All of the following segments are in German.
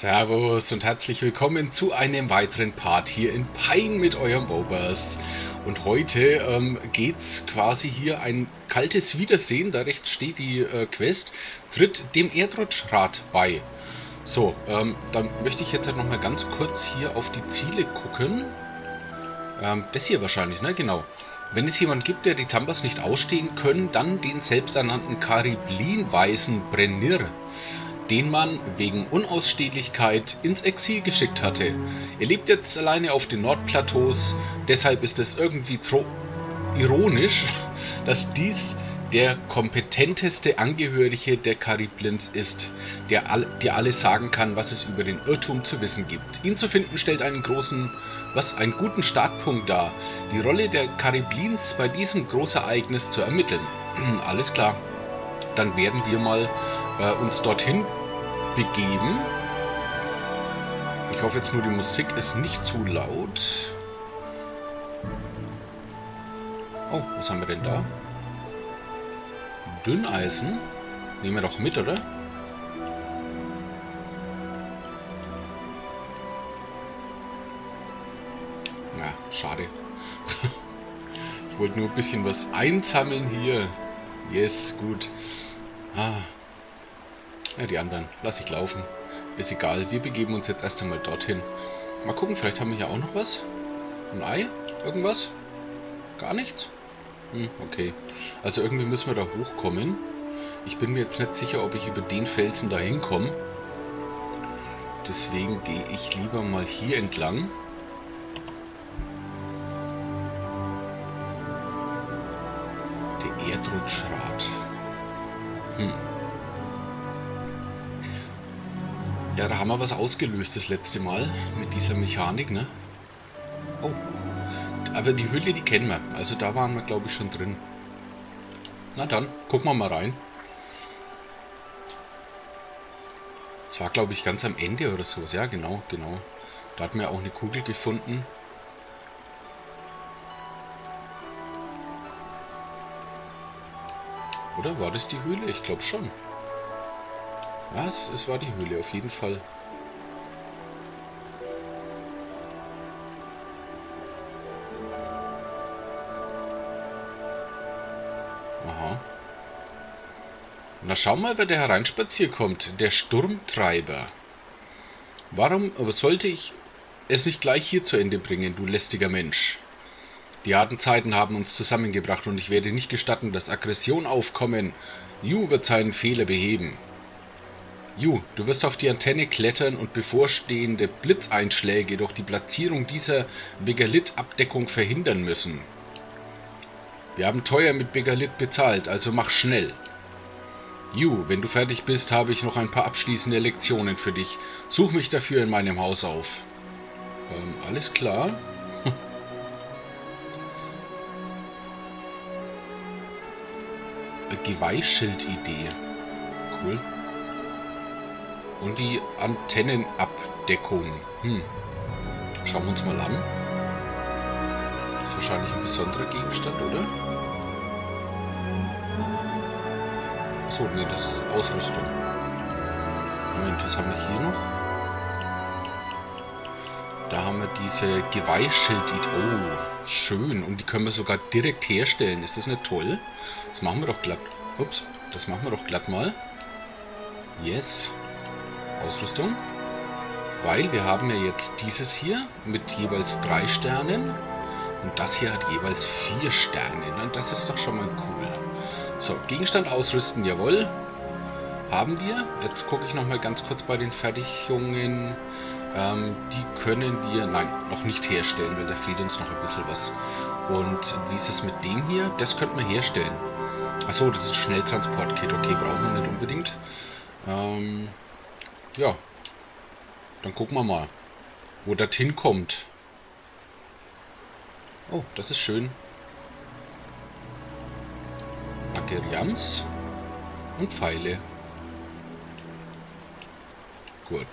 Servus und herzlich willkommen zu einem weiteren Part hier in Pine mit eurem Oberst. Und heute geht's quasi hier ein kaltes Wiedersehen, da rechts steht die Quest, tritt dem Erdrutschrat bei. So, dann möchte ich jetzt halt nochmal ganz kurz hier auf die Ziele gucken. Das hier wahrscheinlich, ne? Genau. Wenn es jemand gibt, der die Tambas nicht ausstehen können, dann den selbsternannten Kariblin-weißen Brennir, den man wegen Unausstehlichkeit ins Exil geschickt hatte. Er lebt jetzt alleine auf den Nordplateaus, deshalb ist es irgendwie ironisch, dass dies der kompetenteste Angehörige der Kariblins ist, der dir alles sagen kann, was es über den Irrtum zu wissen gibt. Ihn zu finden stellt einen guten Startpunkt dar, die Rolle der Kariblins bei diesem Großereignis zu ermitteln. Alles klar, dann werden wir mal uns dorthin begeben. Ich hoffe jetzt nur, die Musik ist nicht zu laut. Oh, was haben wir denn da? Dünneisen? Nehmen wir doch mit, oder? Na, schade. Ich wollte nur ein bisschen was einsammeln hier. Yes, gut. Ah. Ja, die anderen lasse ich laufen. Ist egal, wir begeben uns jetzt erst einmal dorthin. Mal gucken, vielleicht haben wir hier auch noch was? Ein Ei? Irgendwas? Gar nichts? Hm, okay. Also irgendwie müssen wir da hochkommen. Ich bin mir jetzt nicht sicher, ob ich über den Felsen da hinkomme. Deswegen gehe ich lieber mal hier entlang. Der Erdrutschrat. Hm. Ja, da haben wir was ausgelöst das letzte Mal mit dieser Mechanik, ne? Oh, aber die Hülle, die kennen wir. Also da waren wir, glaube ich, schon drin. Na dann, gucken wir mal rein. Das war, glaube ich, ganz am Ende oder so. Ja, genau, genau. Da hatten wir auch eine Kugel gefunden. Oder war das die Höhle? Ich glaube schon. Was? Es war die Höhle, auf jeden Fall. Aha. Na, schau mal, wer da hereinspaziert kommt. Der Sturmtreiber. Warum sollte ich es nicht gleich hier zu Ende bringen, du lästiger Mensch? Die harten Zeiten haben uns zusammengebracht und ich werde nicht gestatten, dass Aggressionen aufkommen. Hue wird seinen Fehler beheben. Hue, du wirst auf die Antenne klettern und bevorstehende Blitzeinschläge durch die Platzierung dieser Begalit-Abdeckung verhindern müssen. Wir haben teuer mit Begalit bezahlt, also mach schnell. Hue, wenn du fertig bist, habe ich noch ein paar abschließende Lektionen für dich. Such mich dafür in meinem Haus auf. Alles klar. Geweihschild-Idee. Cool. Und die Antennenabdeckung. Hm. Schauen wir uns mal an. Das ist wahrscheinlich ein besonderer Gegenstand, oder? Achso, nee, das ist Ausrüstung. Moment, was haben wir hier noch? Da haben wir diese Geweihschild-Idee. Oh, schön. Und die können wir sogar direkt herstellen. Ist das nicht toll? Das machen wir doch glatt. Ups, das machen wir doch glatt mal. Yes. Ausrüstung, weil wir haben ja jetzt dieses hier mit jeweils 3 Sternen und das hier hat jeweils 4 Sterne. Das ist doch schon mal cool. So, Gegenstand ausrüsten, jawohl. Haben wir. Jetzt gucke ich nochmal ganz kurz bei den Fertigungen. Die können wir, nein, noch nicht herstellen, weil da fehlt uns noch ein bisschen was. Und wie ist es mit dem hier? Das könnten wir herstellen. Achso, das ist Schnelltransportkit. Okay, brauchen wir nicht unbedingt. Ja, dann gucken wir mal, wo das hinkommt. Oh, das ist schön. Akerians und Pfeile. Gut.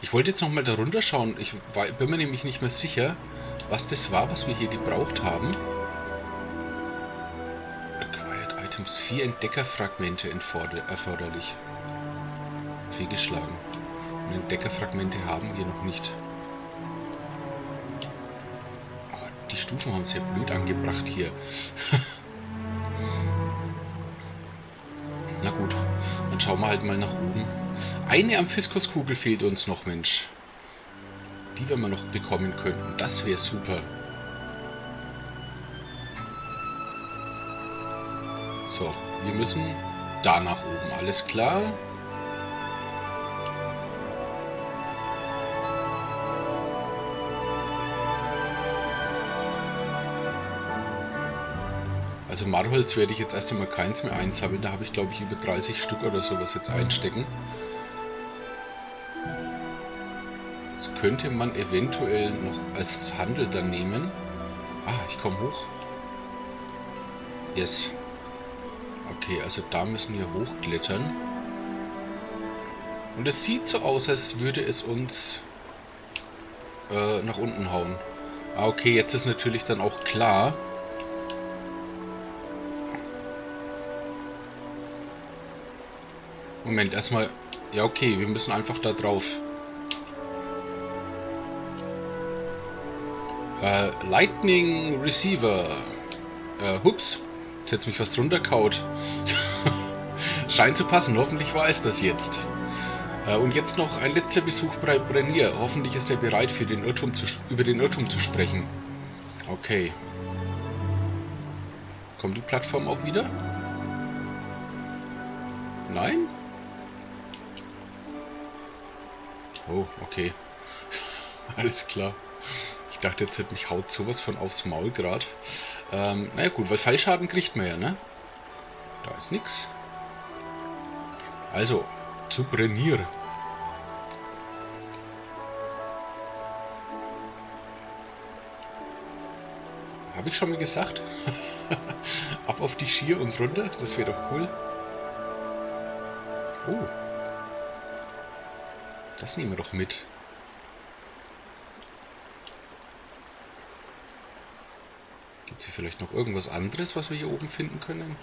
Ich wollte jetzt nochmal da runter schauen. Ich bin mir nämlich nicht mehr sicher, was das war, was wir hier gebraucht haben. Required Items 4 Entdeckerfragmente erforderlich. Fehlgeschlagen. Entdeckerfragmente haben wir noch nicht. Oh, die Stufen haben es ja blöd angebracht hier. Na gut, dann schauen wir halt mal nach oben. Eine Amphiskuskugel fehlt uns noch, Mensch. Die wir mal noch bekommen könnten. Das wäre super. So, wir müssen da nach oben. Alles klar. Also Marholz werde ich jetzt erst einmal keins mehr einsammeln. Da habe ich, glaube ich, über 30 Stück oder sowas jetzt einstecken. Das könnte man eventuell noch als Handel dann nehmen. Ah, ich komme hoch. Yes. Okay, also da müssen wir hochklettern. Und es sieht so aus, als würde es uns nach unten hauen. Ah, okay, jetzt ist natürlich dann auch klar... Moment, erstmal... Ja, okay, wir müssen einfach da drauf. Lightning Receiver. Hups. Jetzt hätte mich fast runterkaut. Scheint zu passen. Hoffentlich war es das jetzt. Und jetzt noch ein letzter Besuch bei Brennir. Hoffentlich ist er bereit, für den Irrtum zu über den Irrtum zu sprechen. Okay. Kommt die Plattform auch wieder? Nein? Oh, okay. Alles klar. Ich dachte, jetzt hätte mich haut sowas von aufs Maul gerade. Naja gut, weil Fallschaden kriegt man ja, ne? Da ist nix. Also, zu Brennir. Habe ich schon mal gesagt? Ab auf die Skier und runter, das wäre doch cool. Oh. Das nehmen wir doch mit. Gibt es hier vielleicht noch irgendwas anderes, was wir hier oben finden können?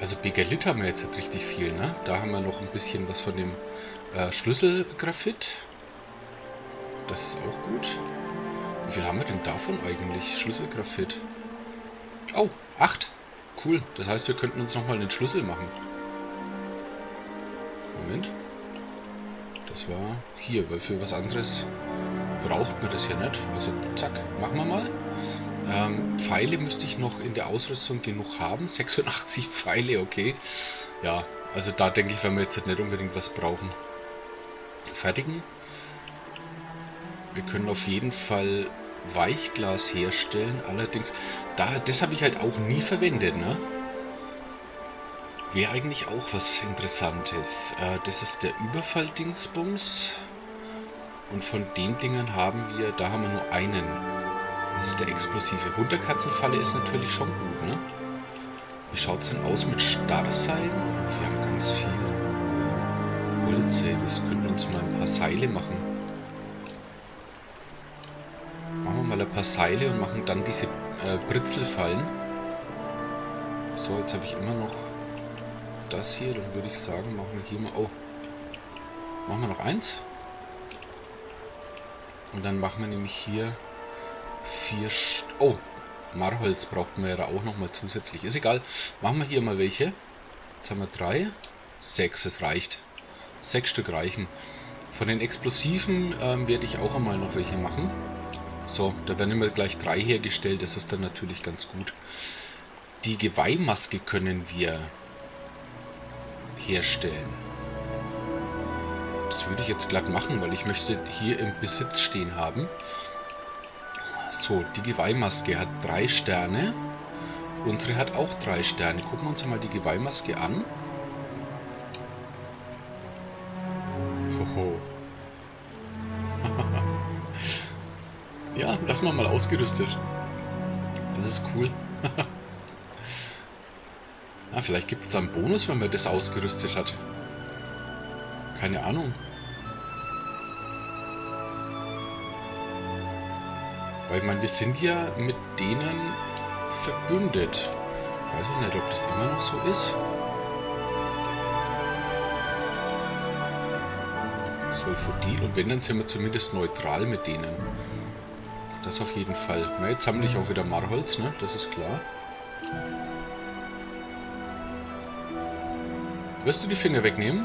Also Begalit haben wir jetzt halt richtig viel, ne? Da haben wir noch ein bisschen was von dem Schlüsselgrafit. Das ist auch gut. Wie viel haben wir denn davon eigentlich? Schlüsselgrafit. Oh, 8. Cool. Das heißt, wir könnten uns nochmal einen Schlüssel machen. Moment. Das war hier, weil für was anderes braucht man das ja nicht. Also zack, machen wir mal. Pfeile müsste ich noch in der Ausrüstung genug haben. 86 Pfeile, okay. Ja, also da denke ich, wenn wir jetzt nicht unbedingt was brauchen. Fertigen. Wir können auf jeden Fall Weichglas herstellen. Allerdings, das habe ich halt auch nie verwendet, ne? Wäre eigentlich auch was Interessantes. Das ist der Überfall-Dingsbums. Und von den Dingern haben wir... Da haben wir nur einen. Das ist der explosive. Wunderkatzenfalle ist natürlich schon gut, ne? Wie schaut es denn aus mit Starrseile? Wir haben ganz viele. Holz, wir könnten uns mal ein paar Seile machen. Machen wir mal ein paar Seile und machen dann diese Prätzelfallen. So, jetzt habe ich immer noch... das hier, dann würde ich sagen, machen wir hier mal... Oh, machen wir noch eins. Und dann machen wir nämlich hier 4... Oh, Marholz braucht man ja auch nochmal zusätzlich. Ist egal, machen wir hier mal welche. Jetzt haben wir 3, 6, es reicht. 6 Stück reichen. Von den Explosiven werde ich auch einmal noch welche machen. So, da werden immer gleich 3 hergestellt, das ist dann natürlich ganz gut. Die Geweihmaske können wir... herstellen. Das würde ich jetzt glatt machen, weil ich möchte hier im Besitz stehen haben. So, die Geweihmaske hat 3 Sterne. Unsere hat auch 3 Sterne. Gucken wir uns mal die Geweihmaske an. Hoho. Ja, lass mal ausgerüstet. Das ist cool. Ah, vielleicht gibt es einen Bonus, wenn man das ausgerüstet hat. Keine Ahnung. Weil, ich meine, wir sind ja mit denen verbündet. Weiß ich nicht, ob das immer noch so ist. Sulfodil und wenn, dann sind wir zumindest neutral mit denen. Das auf jeden Fall. Na, jetzt sammle ich auch wieder Marholz, ne? Das ist klar. Wirst du die Finger wegnehmen?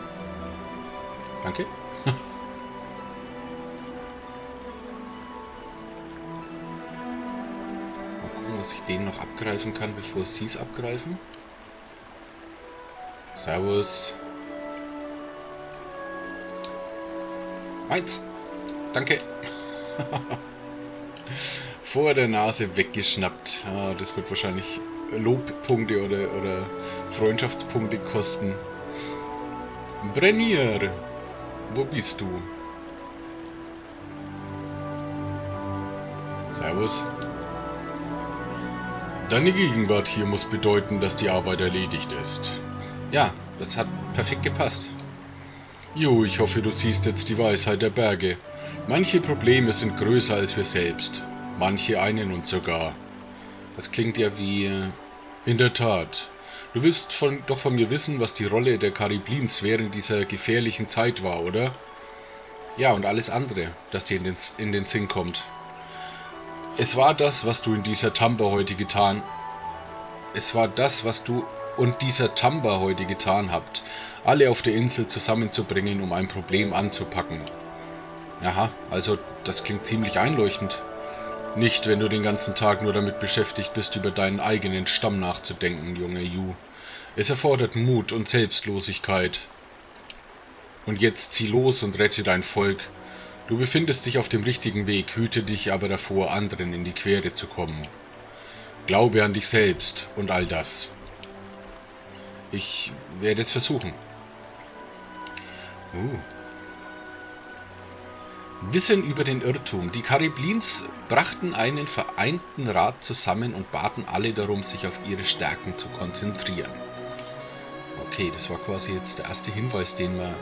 Danke. Mal gucken, was ich denen noch abgreifen kann, bevor sie es abgreifen. Servus. Eins. Danke. Vor der Nase weggeschnappt. Ah, das wird wahrscheinlich Lobpunkte oder Freundschaftspunkte kosten. Brennir, wo bist du? Servus. Deine Gegenwart hier muss bedeuten, dass die Arbeit erledigt ist. Ja, das hat perfekt gepasst. Jo, ich hoffe, du siehst jetzt die Weisheit der Berge. Manche Probleme sind größer als wir selbst. Manche einen uns sogar. Das klingt ja wie... In der Tat. Du willst doch von mir wissen, was die Rolle der Kariblins während dieser gefährlichen Zeit war, oder? Ja, und alles andere, das dir in den Sinn kommt. Es war das, was du in dieser Tamba heute getan... Es war das, was du und dieser Tamba heute getan habt. Alle auf der Insel zusammenzubringen, um ein Problem anzupacken. Aha, also das klingt ziemlich einleuchtend. Nicht, wenn du den ganzen Tag nur damit beschäftigt bist, über deinen eigenen Stamm nachzudenken, Junge Yu. Es erfordert Mut und Selbstlosigkeit. Und jetzt zieh los und rette dein Volk. Du befindest dich auf dem richtigen Weg, hüte dich aber davor, anderen in die Quere zu kommen. Glaube an dich selbst und all das. Ich werde es versuchen. Wissen über den Irrtum. Die Kariblins brachten einen vereinten Rat zusammen und baten alle darum, sich auf ihre Stärken zu konzentrieren. Okay, das war quasi jetzt der erste Hinweis, den wir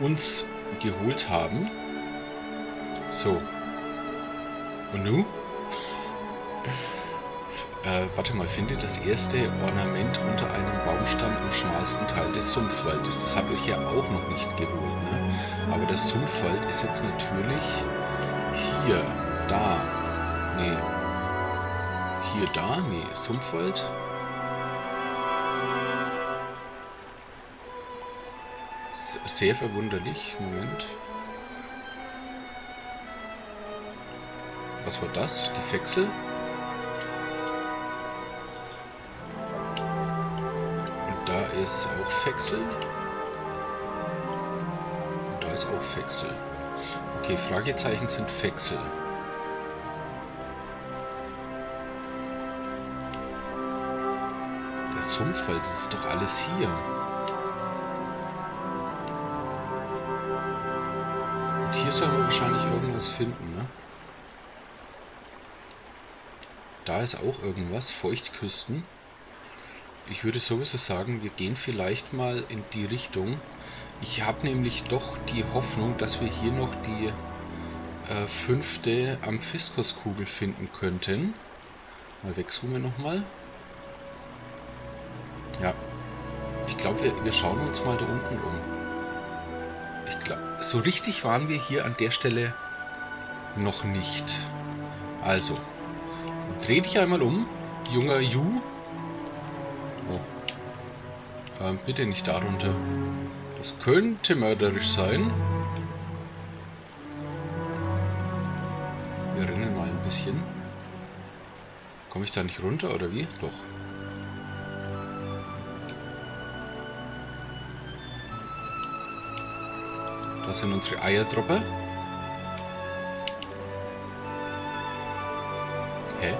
uns geholt haben. So. Und nun? Warte mal, finde das erste Ornament unter einem Baumstamm im schmalsten Teil des Sumpfwaldes. Das habe ich ja auch noch nicht geholt, ne? Aber der Sumpfwald ist jetzt natürlich hier, da, nee, hier, da, nee, Sumpfwald. Sehr verwunderlich, Moment. Was war das? Die Fechsel? Und da ist auch Fechsel. Ist auch Fechsel. Okay, Fragezeichen sind Fechsel. Der Sumpfwald, das ist doch alles hier. Und hier sollen wir wahrscheinlich irgendwas finden, ne? Da ist auch irgendwas, Feuchtküsten. Ich würde sowieso sagen, wir gehen vielleicht mal in die Richtung. Ich habe nämlich doch die Hoffnung, dass wir hier noch die fünfte Amphiskuskugel finden könnten. Mal wegzoomen nochmal. Ja. Ich glaube, wir schauen uns mal da unten um. Ich glaube, so richtig waren wir hier an der Stelle noch nicht. Also, dreh dich einmal um, junger Yu. Oh. Bitte nicht darunter. Das könnte mörderisch sein. Wir rennen mal ein bisschen. Komme ich da nicht runter oder wie? Doch. Das sind unsere Eiertropper. Hä?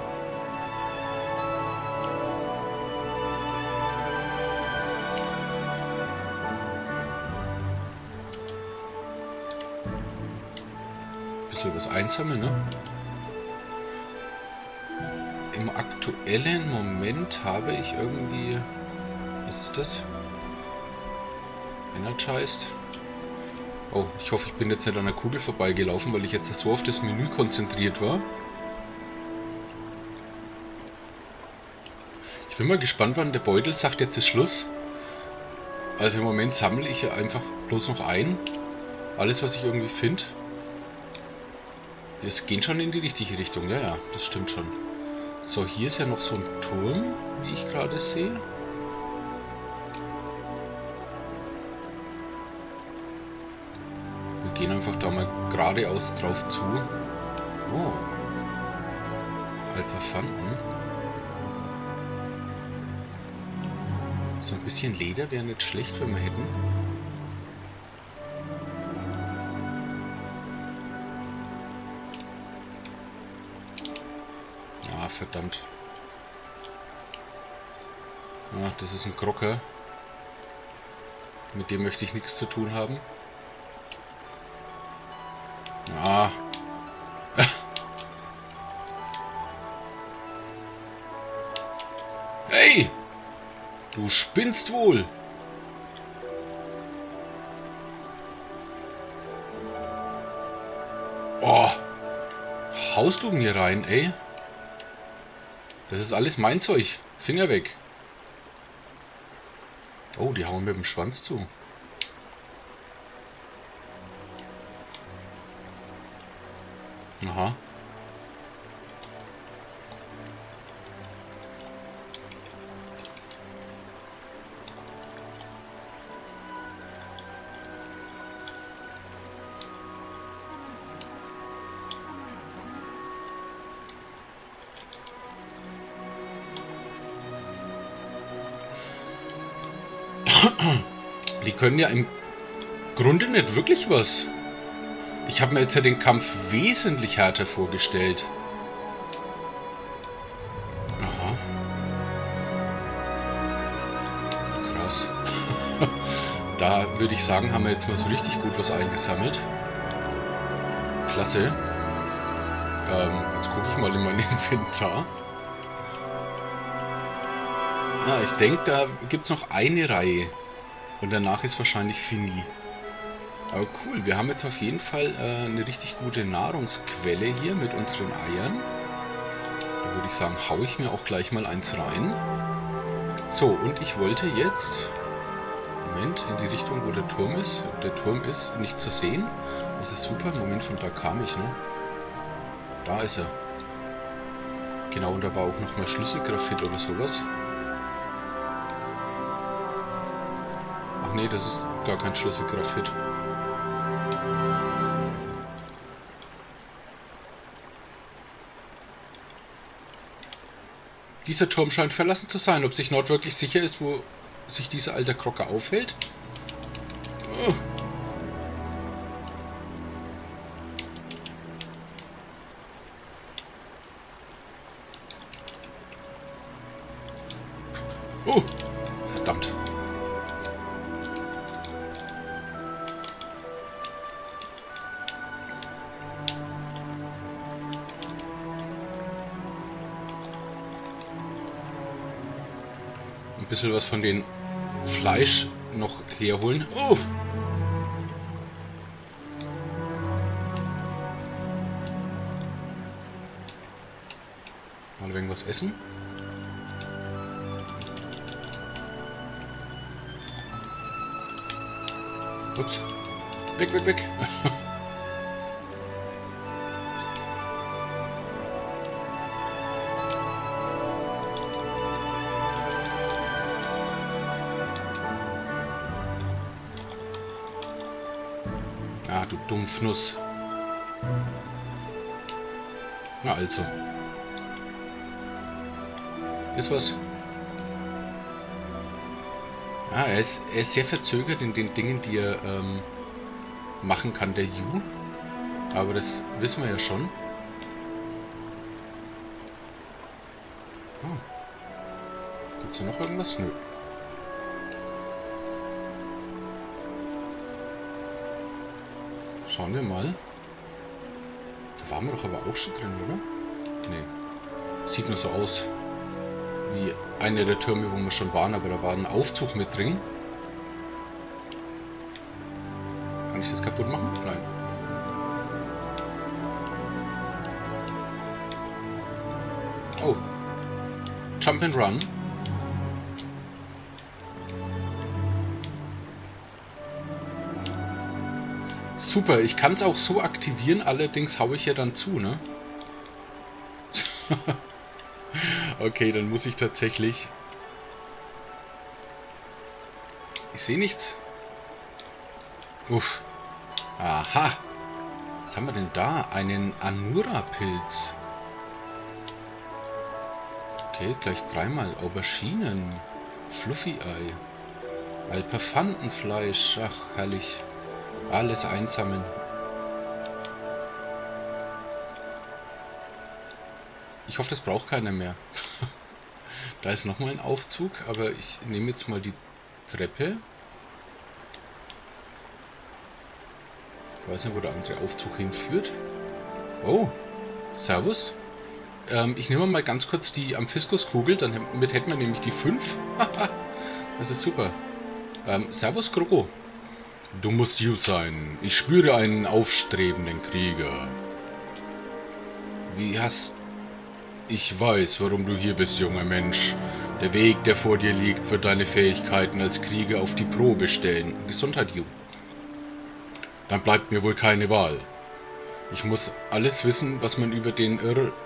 Was einsammeln, ne? Im aktuellen Moment habe ich irgendwie... Was ist das? Energized. Oh, ich hoffe, ich bin jetzt nicht an der Kugel vorbeigelaufen, weil ich jetzt so auf das Menü konzentriert war. Ich bin mal gespannt, wann der Beutel sagt, jetzt ist Schluss. Also im Moment sammle ich ja einfach bloß noch ein. Alles, was ich irgendwie finde. Es gehen schon in die richtige Richtung. Ja, ja, das stimmt schon. So, hier ist ja noch so ein Turm, wie ich gerade sehe. Wir gehen einfach da mal geradeaus drauf zu. Oh. Alperfanten. So ein bisschen Leder wäre nicht schlecht, wenn wir hätten. Ah, verdammt. Ah, das ist ein Krocker. Mit dem möchte ich nichts zu tun haben. Ah. Hey! Du spinnst wohl! Oh! Haust du mir rein, ey? Das ist alles mein Zeug. Finger weg. Oh, die hauen mit dem Schwanz zu. Aha. Die können ja im Grunde nicht wirklich was. Ich habe mir jetzt ja den Kampf wesentlich härter vorgestellt. Aha. Krass. Da würde ich sagen, haben wir jetzt mal so richtig gut was eingesammelt. Klasse. Jetzt gucke ich mal in mein Inventar. Na, ich denke, da gibt es noch eine Reihe. Und danach ist wahrscheinlich Fini. Aber cool, wir haben jetzt auf jeden Fall eine richtig gute Nahrungsquelle hier mit unseren Eiern. Da würde ich sagen, haue ich mir auch gleich mal eins rein. So, und ich wollte jetzt... Moment, in die Richtung, wo der Turm ist. Der Turm ist nicht zu sehen. Das ist super. Moment, von da kam ich, ne? Da ist er. Genau, und da war auch nochmal Schlüsselgrafit oder sowas. Nee, das ist gar kein Schlüsselgrafit. Dieser Turm scheint verlassen zu sein. Ob sich Nord wirklich sicher ist, wo sich dieser alte Krocker aufhält? Oh. Bisschen was von dem Fleisch noch herholen. Oh! Mal irgendwas essen. Ups. Weg, weg, weg. Du Dumpfnuss. Na also. Ist was? Ja, er ist sehr verzögert in den Dingen, die er machen kann, der Hue. Aber das wissen wir ja schon. Oh. Gibt's da noch irgendwas? Nö. Schauen wir mal. Da waren wir doch aber auch schon drin, oder? Nee. Sieht nur so aus. Wie einer der Türme, wo wir schon waren, aber da war ein Aufzug mit drin. Kann ich das kaputt machen? Nein. Oh. Jump and Run. Super, ich kann es auch so aktivieren, allerdings haue ich ja dann zu, ne? Okay, dann muss ich tatsächlich... Ich sehe nichts. Uff. Aha. Was haben wir denn da? Einen Anura-Pilz. Okay, gleich dreimal. Auberginen. Fluffy-Ei. Alperfantenfleisch. Ach, herrlich. Alles einsammeln. Ich hoffe, das braucht keiner mehr. Da ist nochmal ein Aufzug, aber ich nehme jetzt mal die Treppe. Ich weiß nicht, wo der andere Aufzug hinführt. Oh, servus. Ich nehme mal ganz kurz die Amphiskuskugel, damit hätten wir nämlich die 5. Das ist super. Servus, Kroko. Du musst Hue sein. Ich spüre einen aufstrebenden Krieger. Wie hast... Ich weiß, warum du hier bist, junger Mensch. Der Weg, der vor dir liegt, wird deine Fähigkeiten als Krieger auf die Probe stellen. Gesundheit, Hue. Dann bleibt mir wohl keine Wahl. Ich muss alles wissen, was man über den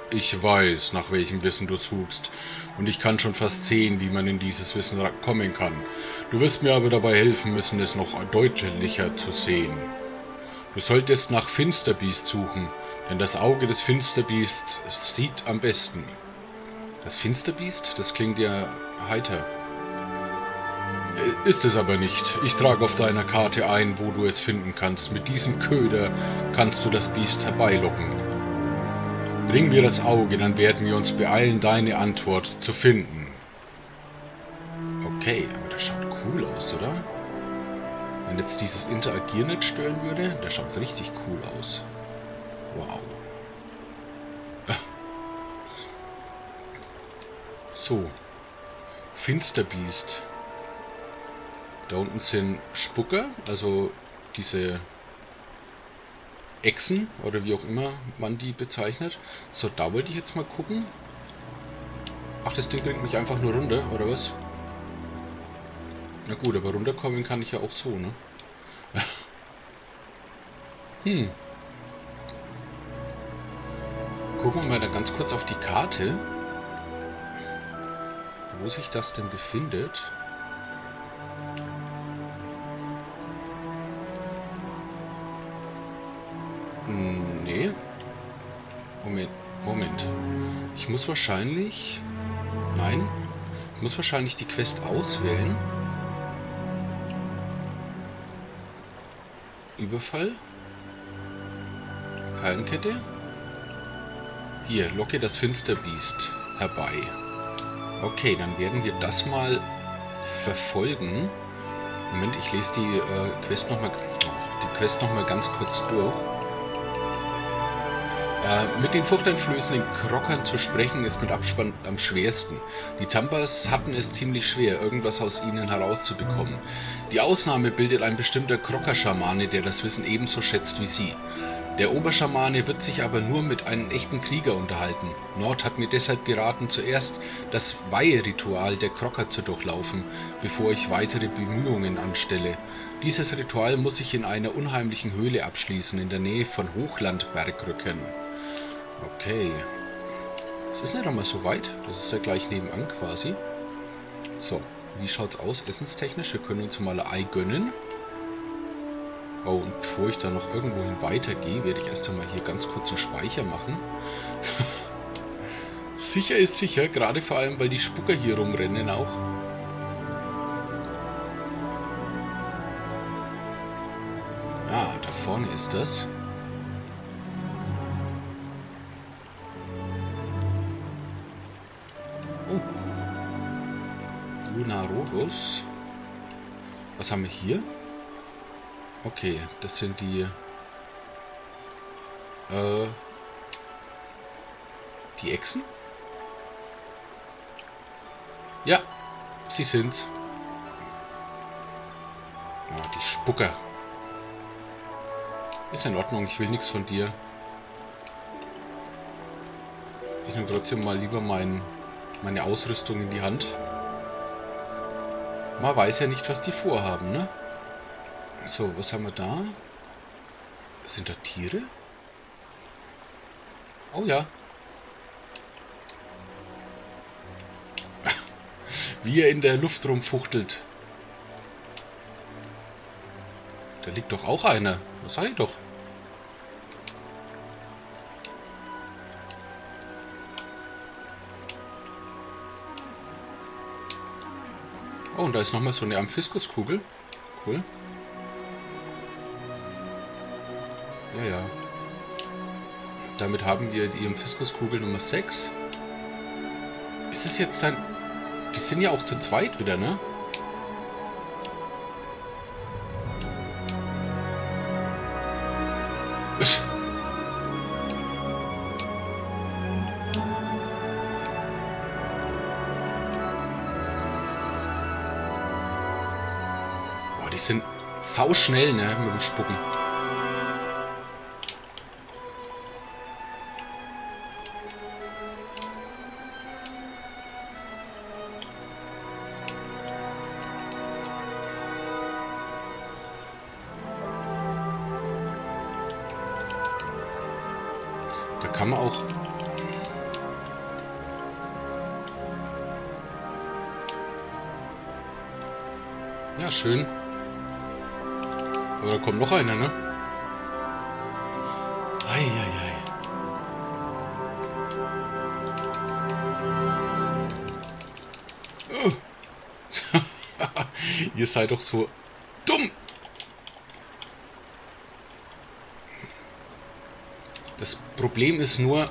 Ich weiß, nach welchem Wissen du suchst. Und ich kann schon fast sehen, wie man in dieses Wissen kommen kann. Du wirst mir aber dabei helfen müssen, es noch deutlicher zu sehen. Du solltest nach Finsterbiest suchen. Denn das Auge des Finsterbiest sieht am besten. Das Finsterbiest? Das klingt ja heiter. Ist es aber nicht. Ich trage auf deiner Karte ein, wo du es finden kannst. Mit diesem Köder kannst du das Biest herbeilocken. Bring mir das Auge, dann werden wir uns beeilen, deine Antwort zu finden. Okay, aber das schaut cool aus, oder? Wenn jetzt dieses Interagieren nicht stören würde, das schaut richtig cool aus. Wow. So. Finsterbiest. Da unten sind Spucker, also diese Echsen, oder wie auch immer man die bezeichnet. So, da wollte ich jetzt mal gucken. Ach, das Ding bringt mich einfach nur runter, oder was? Na gut, aber runterkommen kann ich ja auch so, ne? Hm. Gucken wir mal da ganz kurz auf die Karte, wo sich das denn befindet. Nee. Moment. Ich muss wahrscheinlich... Nein. Ich muss wahrscheinlich die Quest auswählen. Überfall. Keilenkette. Hier, locke das Finsterbiest herbei. Okay, dann werden wir das mal verfolgen. Moment, ich lese die Quest nochmal ganz kurz durch. Mit den furchteinflößenden Krockern zu sprechen, ist mit Abspann am schwersten. Die Tambas hatten es ziemlich schwer, irgendwas aus ihnen herauszubekommen. Die Ausnahme bildet ein bestimmter Krocker-Schamane, der das Wissen ebenso schätzt wie sie. Der Oberschamane wird sich aber nur mit einem echten Krieger unterhalten. Nord hat mir deshalb geraten, zuerst das Weiheritual der Krocker zu durchlaufen, bevor ich weitere Bemühungen anstelle. Dieses Ritual muss ich in einer unheimlichen Höhle abschließen, in der Nähe von Hochlandbergrücken. Okay. Das ist nicht einmal so weit. Das ist ja gleich nebenan quasi. So, wie schaut's aus essenstechnisch? Wir können uns mal ein Ei gönnen. Oh, und bevor ich da noch irgendwohin weitergehe, werde ich erst einmal hier ganz kurz einen Speicher machen. Sicher ist sicher, gerade vor allem, weil die Spucker hier rumrennen auch. Ah, da vorne ist das. Oh. Lunarogos. Was haben wir hier? Okay, das sind die... Die Echsen? Ja, sie sind's. Ah, die Spucker. Ist in Ordnung, ich will nichts von dir. Ich nehme trotzdem mal lieber meine Ausrüstung in die Hand. Man weiß ja nicht, was die vorhaben, ne? So, was haben wir da? Sind da Tiere? Oh ja. Wie er in der Luft rumfuchtelt. Da liegt doch auch einer. Das sei doch. Oh, und da ist nochmal so eine Amphiskuskugel. Cool. Ja, ja. Damit haben wir die Amphiskuskugel Nummer 6. Ist das jetzt ein... Die sind ja auch zu zweit wieder, ne? Boah, die sind sauschnell, ne? Mit dem Spucken. Kann man auch. Ja, schön. Aber da kommt noch einer, ne? Ei, ei, ei. Oh. Ihr seid doch so dumm. Das Problem ist nur...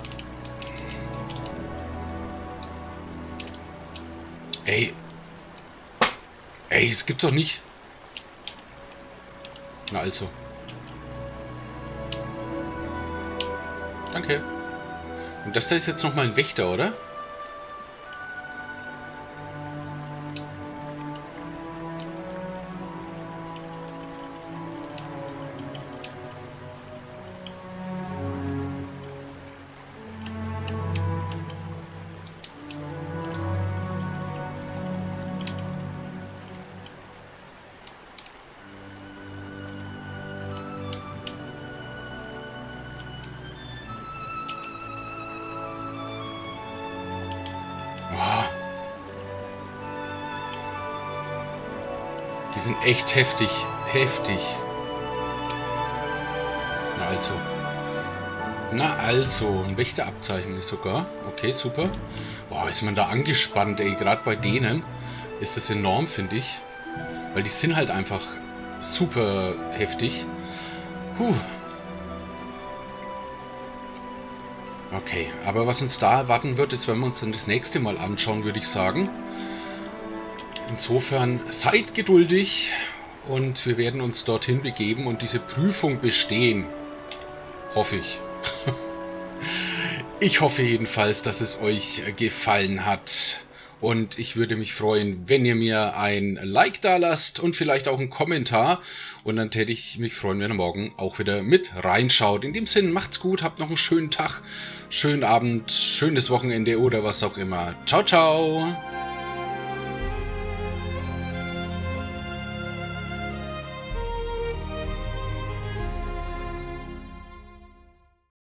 Ey. Ey, es gibt's doch nicht. Na also. Danke. Und das da ist jetzt nochmal ein Wächter, oder? Die sind echt heftig. Heftig. Na also. Na also. Ein Wächterabzeichen ist sogar. Okay, super. Boah, ist man da angespannt, ey. Gerade bei denen ist das enorm, finde ich. Weil die sind halt einfach super heftig. Puh. Okay, aber was uns da erwarten wird, ist, wenn wir uns dann das nächste Mal anschauen, würde ich sagen. Insofern seid geduldig und wir werden uns dorthin begeben und diese Prüfung bestehen. Hoffe ich. Ich hoffe jedenfalls, dass es euch gefallen hat. Und ich würde mich freuen, wenn ihr mir ein Like da lasst und vielleicht auch einen Kommentar. Und dann täte ich mich freuen, wenn ihr morgen auch wieder mit reinschaut. In dem Sinne, macht's gut, habt noch einen schönen Tag, schönen Abend, schönes Wochenende oder was auch immer. Ciao, ciao!